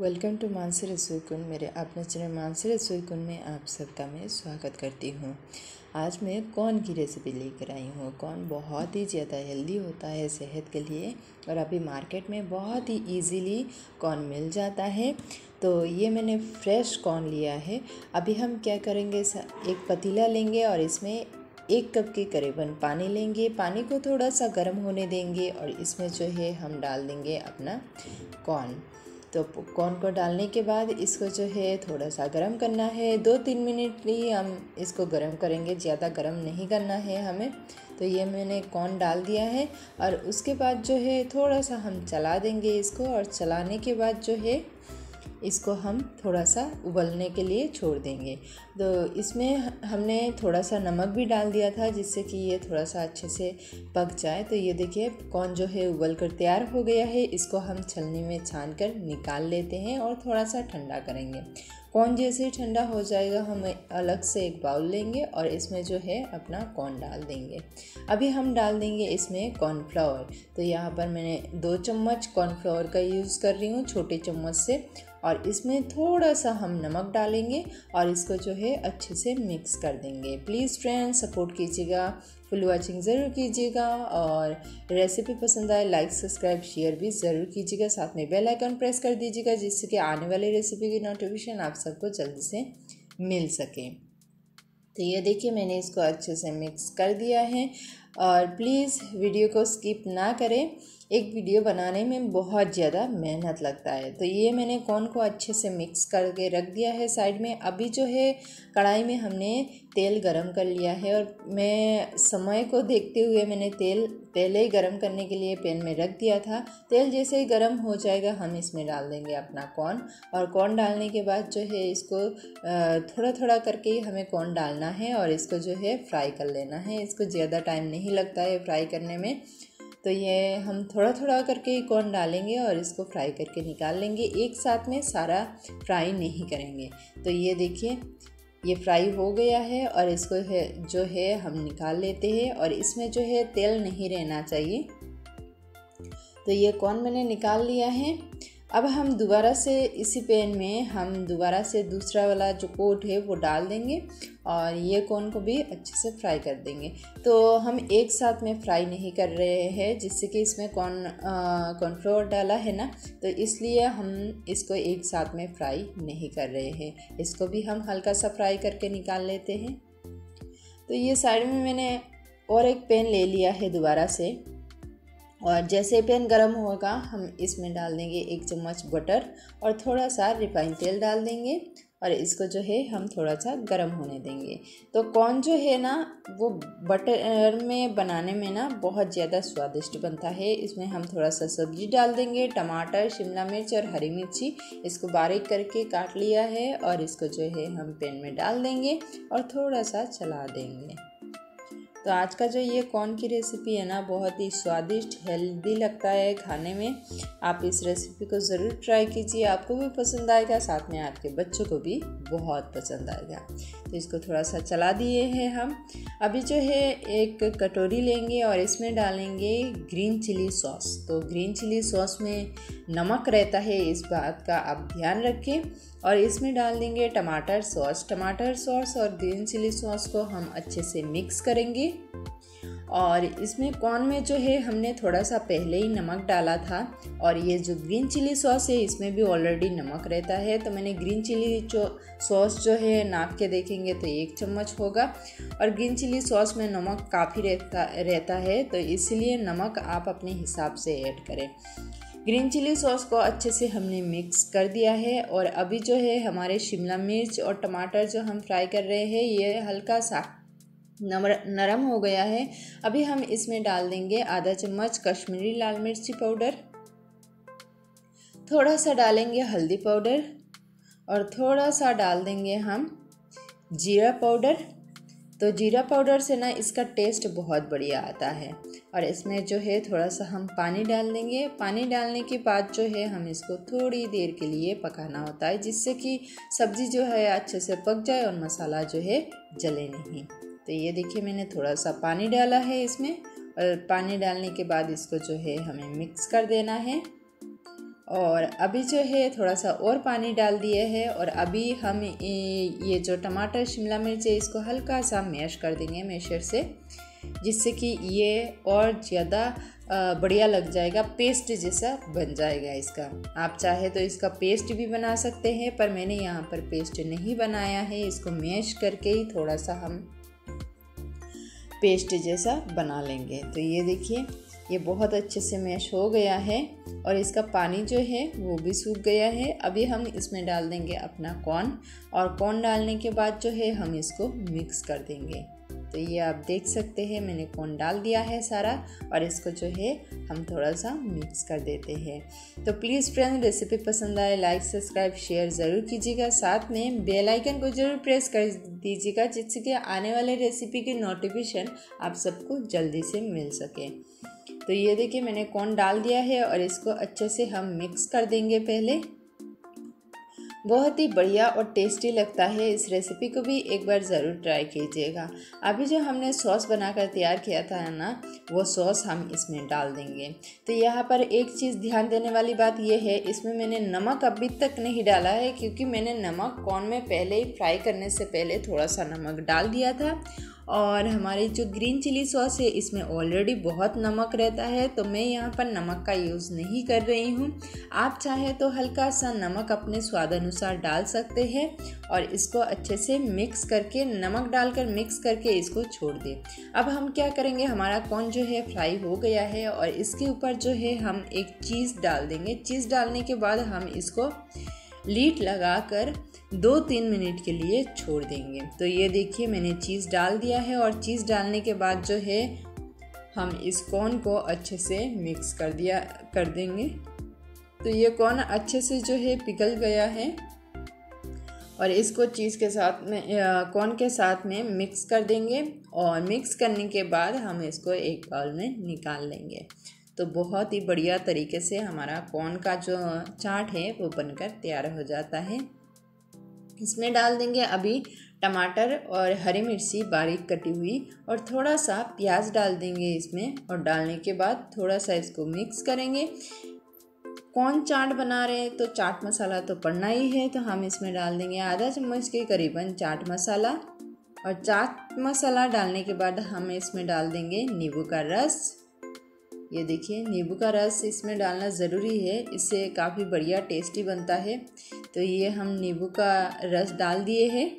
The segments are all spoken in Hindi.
वेलकम टू मानसी रसोई कुंड। मेरे अपने चैनल मानसी रसोई कुंड में आप सबका मैं स्वागत करती हूँ। आज मैं कॉर्न की रेसिपी लेकर आई हूँ। कॉर्न बहुत ही ज़्यादा हेल्दी होता है सेहत के लिए और अभी मार्केट में बहुत ही इजीली कॉर्न मिल जाता है। तो ये मैंने फ्रेश कॉर्न लिया है। अभी हम क्या करेंगे, एक पतीला लेंगे और इसमें 1 कप के करीबन पानी लेंगे। पानी को थोड़ा सा गर्म होने देंगे और इसमें जो है हम डाल देंगे अपना कॉर्न। तो कॉर्न को डालने के बाद इसको जो है थोड़ा सा गर्म करना है। 2-3 मिनट ही हम इसको गर्म करेंगे, ज़्यादा गर्म नहीं करना है हमें। तो ये मैंने कॉर्न डाल दिया है और उसके बाद जो है थोड़ा सा हम चला देंगे इसको। और चलाने के बाद जो है इसको हम थोड़ा सा उबलने के लिए छोड़ देंगे। तो इसमें हमने थोड़ा सा नमक भी डाल दिया था जिससे कि ये थोड़ा सा अच्छे से पक जाए। तो ये देखिए कॉर्न जो है उबल कर तैयार हो गया है। इसको हम छलनी में छान कर निकाल लेते हैं और थोड़ा सा ठंडा करेंगे। कॉर्न जैसे ही ठंडा हो जाएगा हम अलग से एक बाउल लेंगे और इसमें जो है अपना कॉर्न डाल देंगे। अभी हम डाल देंगे इसमें कॉर्नफ्लावर। तो यहाँ पर मैंने 2 चम्मच कॉर्नफ्लावर का यूज़ कर रही हूँ छोटे चम्मच से। और इसमें थोड़ा सा हम नमक डालेंगे और इसको जो है अच्छे से मिक्स कर देंगे। प्लीज़ फ्रेंड्स सपोर्ट कीजिएगा, फुल वॉचिंग ज़रूर कीजिएगा और रेसिपी पसंद आए लाइक सब्सक्राइब शेयर भी ज़रूर कीजिएगा। साथ में बेल आइकन प्रेस कर दीजिएगा जिससे कि आने वाली रेसिपी की नोटिफिकेशन आप सबको जल्दी से मिल सके। तो ये देखिए मैंने इसको अच्छे से मिक्स कर दिया है। और प्लीज़ वीडियो को स्किप ना करें, एक वीडियो बनाने में बहुत ज़्यादा मेहनत लगता है। तो ये मैंने कॉर्न को अच्छे से मिक्स करके रख दिया है साइड में। अभी जो है कढ़ाई में हमने तेल गरम कर लिया है और मैं समय को देखते हुए मैंने तेल पहले ही गरम करने के लिए पैन में रख दिया था। तेल जैसे ही गरम हो जाएगा हम इसमें डाल देंगे अपना कॉर्न। और कॉर्न डालने के बाद जो है इसको थोड़ा थोड़ा करके ही हमें कॉर्न डालना है और इसको जो है फ्राई कर लेना है। इसको ज़्यादा टाइम नहीं लगता है फ्राई करने में। तो ये हम थोड़ा थोड़ा करके ही कॉर्न डालेंगे और इसको फ्राई करके निकाल लेंगे। एक साथ में सारा फ्राई नहीं करेंगे। तो ये देखिए ये फ्राई हो गया है और इसको है जो है हम निकाल लेते हैं। और इसमें जो है तेल नहीं रहना चाहिए। तो ये कॉर्न मैंने निकाल लिया है। अब हम दोबारा से इसी पैन में हम दोबारा से दूसरा वाला जो कोट है वो डाल देंगे और ये कॉर्न को भी अच्छे से फ्राई कर देंगे। तो हम एक साथ में फ्राई नहीं कर रहे हैं जिससे कि इसमें कॉर्नफ्लोर डाला है ना, तो इसलिए हम इसको एक साथ में फ्राई नहीं कर रहे हैं। इसको भी हम हल्का सा फ्राई करके निकाल लेते हैं। तो ये साइड में मैंने और एक पैन ले लिया है दोबारा से। और जैसे पैन गरम होगा हम इसमें डाल देंगे 1 चम्मच बटर और थोड़ा सा रिफाइंड तेल डाल देंगे और इसको जो है हम थोड़ा सा गर्म होने देंगे। तो कॉर्न जो है ना वो बटर में बनाने में ना बहुत ज़्यादा स्वादिष्ट बनता है। इसमें हम थोड़ा सा सब्जी डाल देंगे, टमाटर शिमला मिर्च और हरी मिर्ची इसको बारीक करके काट लिया है और इसको जो है हम पैन में डाल देंगे और थोड़ा सा चला देंगे। तो आज का जो ये कॉर्न की रेसिपी है ना बहुत ही स्वादिष्ट हेल्दी लगता है खाने में। आप इस रेसिपी को ज़रूर ट्राई कीजिए, आपको भी पसंद आएगा, साथ में आपके बच्चों को भी बहुत पसंद आएगा। तो इसको थोड़ा सा चला दिए हैं हम। अभी जो है एक कटोरी लेंगे और इसमें डालेंगे ग्रीन चिली सॉस। तो ग्रीन चिली सॉस में नमक रहता है, इस बात का आप ध्यान रखें। और इसमें डाल देंगे टमाटर सॉस। टमाटर सॉस और ग्रीन चिली सॉस को हम अच्छे से मिक्स करेंगे। और इसमें कॉर्न में जो है हमने थोड़ा सा पहले ही नमक डाला था और ये जो ग्रीन चिली सॉस है इसमें भी ऑलरेडी नमक रहता है। तो मैंने ग्रीन चिली सॉस जो है नाप के देखेंगे तो 1 चम्मच होगा। और ग्रीन चिली सॉस में नमक काफ़ी रहता है, तो इसलिए नमक आप अपने हिसाब से ऐड करें। ग्रीन चिली सॉस को अच्छे से हमने मिक्स कर दिया है। और अभी जो है हमारे शिमला मिर्च और टमाटर जो हम फ्राई कर रहे हैं ये हल्का सा नरम हो गया है। अभी हम इसमें डाल देंगे 1/2 चम्मच कश्मीरी लाल मिर्ची पाउडर, थोड़ा सा डालेंगे हल्दी पाउडर और थोड़ा सा डाल देंगे हम जीरा पाउडर। तो जीरा पाउडर से ना इसका टेस्ट बहुत बढ़िया आता है। और इसमें जो है थोड़ा सा हम पानी डाल देंगे। पानी डालने के बाद जो है हम इसको थोड़ी देर के लिए पकाना होता है जिससे कि सब्ज़ी जो है अच्छे से पक जाए और मसाला जो है जले नहीं। तो ये देखिए मैंने थोड़ा सा पानी डाला है इसमें और पानी डालने के बाद इसको जो है हमें मिक्स कर देना है। और अभी जो है थोड़ा सा और पानी डाल दिए है। और अभी हम ये जो टमाटर शिमला मिर्च है इसको हल्का सा मैश कर देंगे मैशर से, जिससे कि ये और ज़्यादा बढ़िया लग जाएगा, पेस्ट जैसा बन जाएगा इसका। आप चाहे तो इसका पेस्ट भी बना सकते हैं, पर मैंने यहाँ पर पेस्ट नहीं बनाया है, इसको मैश करके ही थोड़ा सा हम पेस्ट जैसा बना लेंगे। तो ये देखिए ये बहुत अच्छे से मैश हो गया है और इसका पानी जो है वो भी सूख गया है। अभी हम इसमें डाल देंगे अपना कॉर्न, और कॉर्न डालने के बाद जो है हम इसको मिक्स कर देंगे। तो ये आप देख सकते हैं मैंने कॉर्न डाल दिया है सारा, और इसको जो है हम थोड़ा सा मिक्स कर देते हैं। तो प्लीज़ फ्रेंड, रेसिपी पसंद आए लाइक सब्सक्राइब शेयर ज़रूर कीजिएगा, साथ में बेल आइकन को ज़रूर प्रेस कर दीजिएगा, जिससे कि आने वाले रेसिपी की नोटिफिकेशन आप सबको जल्दी से मिल सके। तो ये देखिए मैंने कॉर्न डाल दिया है और इसको अच्छे से हम मिक्स कर देंगे। पहले बहुत ही बढ़िया और टेस्टी लगता है, इस रेसिपी को भी एक बार ज़रूर ट्राई कीजिएगा। अभी जो हमने सॉस बनाकर तैयार किया था ना, वो सॉस हम इसमें डाल देंगे। तो यहाँ पर एक चीज़ ध्यान देने वाली बात ये है, इसमें मैंने नमक अभी तक नहीं डाला है, क्योंकि मैंने नमक कॉर्न में पहले ही फ्राई करने से पहले थोड़ा सा नमक डाल दिया था, और हमारी जो ग्रीन चिली सॉस है इसमें ऑलरेडी बहुत नमक रहता है, तो मैं यहाँ पर नमक का यूज़ नहीं कर रही हूँ। आप चाहे तो हल्का सा नमक अपने स्वाद अनुसार डाल सकते हैं, और इसको अच्छे से मिक्स करके नमक डालकर मिक्स करके इसको छोड़ दें। अब हम क्या करेंगे, हमारा कॉर्न जो है फ्राई हो गया है और इसके ऊपर जो है हम एक चीज़ डाल देंगे। चीज़ डालने के बाद हम इसको लीड लगाकर 2-3 मिनट के लिए छोड़ देंगे। तो ये देखिए मैंने चीज़ डाल दिया है, और चीज़ डालने के बाद जो है हम इस कॉर्न को अच्छे से मिक्स कर देंगे। तो ये कॉर्न अच्छे से जो है पिघल गया है, और इसको चीज़ के साथ में कॉर्न के साथ में मिक्स कर देंगे, और मिक्स करने के बाद हम इसको एक बाउल में निकाल लेंगे। तो बहुत ही बढ़िया तरीके से हमारा कॉर्न का जो चाट है वो बनकर तैयार हो जाता है। इसमें डाल देंगे अभी टमाटर और हरी मिर्ची बारीक कटी हुई, और थोड़ा सा प्याज डाल देंगे इसमें, और डालने के बाद थोड़ा सा इसको मिक्स करेंगे। कॉर्न चाट बना रहे हैं तो चाट मसाला तो पड़ना ही है, तो हम इसमें डाल देंगे आधा चम्मच के करीबन चाट मसाला, और चाट मसाला डालने के बाद हम इसमें डाल देंगे नींबू का रस। ये देखिए नींबू का रस इसमें डालना ज़रूरी है, इससे काफ़ी बढ़िया टेस्टी बनता है। तो ये हम नींबू का रस डाल दिए हैं।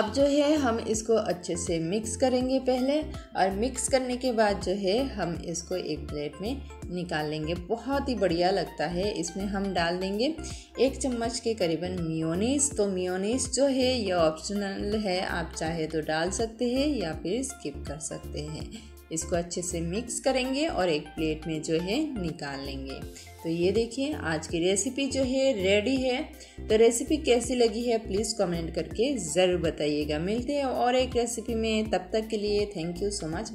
अब जो है हम इसको अच्छे से मिक्स करेंगे पहले, और मिक्स करने के बाद जो है हम इसको एक प्लेट में निकाल लेंगे। बहुत ही बढ़िया लगता है। इसमें हम डाल देंगे 1 चम्मच के करीबन मेयोनीज। तो मेयोनीज जो है ये ऑप्शनल है, आप चाहे तो डाल सकते हैं या फिर स्किप कर सकते हैं। इसको अच्छे से मिक्स करेंगे और एक प्लेट में जो है निकाल लेंगे। तो ये देखिए आज की रेसिपी जो है रेडी है। तो रेसिपी कैसी लगी है प्लीज़ कमेंट करके ज़रूर बताइएगा। मिलते हैं और एक रेसिपी में, तब तक के लिए थैंक यू सो मच।